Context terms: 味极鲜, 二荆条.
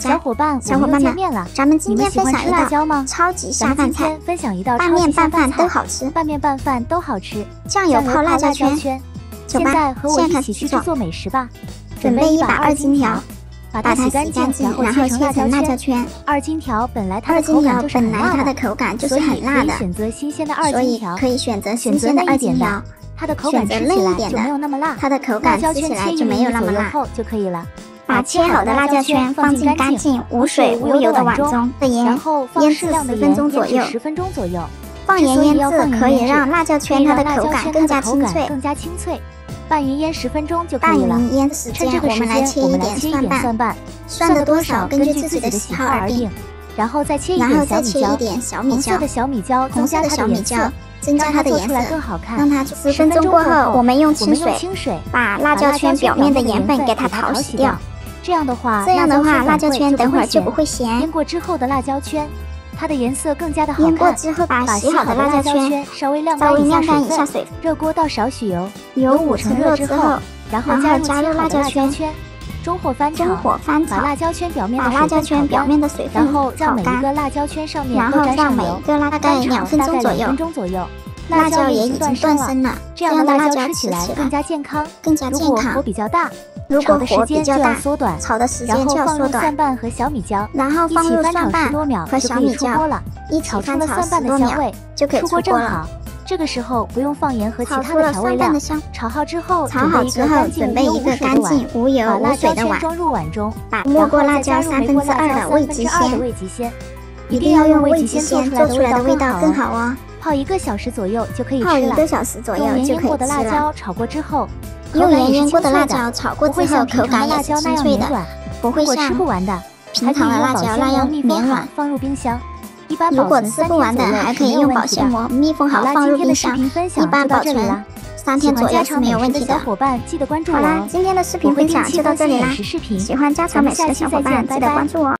小伙伴们，见面了！咱们今天分享一道辣椒吗？超级下饭菜，分享一道拌面拌饭都好吃，酱油泡辣椒圈。现在和我一起去做美食吧。准备120斤条，把它洗干净，然后切成辣椒圈。2荆条本来它的口感就是很辣的，所以可以选择新鲜的2荆条。它的口感吃起来就没有那么辣，后就可以了。 把切好的辣椒圈放进干净、无水无油的碗中，然后放适量的盐腌制10分钟左右。放盐腌制可以让辣椒圈它的口感更加清脆。拌匀腌10分钟就可以了。趁这个时间，我们来切一点蒜瓣，蒜的多少根据自己的喜好而定。然后再切一点小米椒，红色的小米椒增加它的颜色，让它10分钟过后，我们用清水把辣椒圈表面的盐分给它淘洗掉。 这样的话，辣椒圈等会儿就不会咸。腌过之后的辣椒圈，它的颜色更加的好看。腌过之后，把洗好的辣椒圈稍微晾干一下水分。热锅倒少许油，油5成热之后，然后加入辣椒圈，中火翻炒，把辣椒圈表面的水分炒干，然后让每一个辣椒圈上面都沾上油，大概2分钟左右。 辣椒也已经断生了，这样的辣椒吃起来更加健康。如果火比较大，炒的时间就要缩短。然后放入蒜瓣和小米椒，一起翻炒10多秒就可以出锅了。这个时候不用放盐和其他的调味料。炒好之后，准备一个干净无油无水的碗，装入碗中，把没过辣椒2/3的味极鲜，一定要用味极鲜做出来的味道更好哦。 泡1个小时左右就可以吃了。用盐腌过的辣椒炒过之后，口感也是清脆的，不会像平常的辣椒那样绵软。放入冰箱，如果吃不完的还可以用保鲜膜密封好，放入冰箱，一般保存3天左右是没有问题的。好啦，今天的视频分享就到这里啦！喜欢家常美食的小伙伴记得关注我。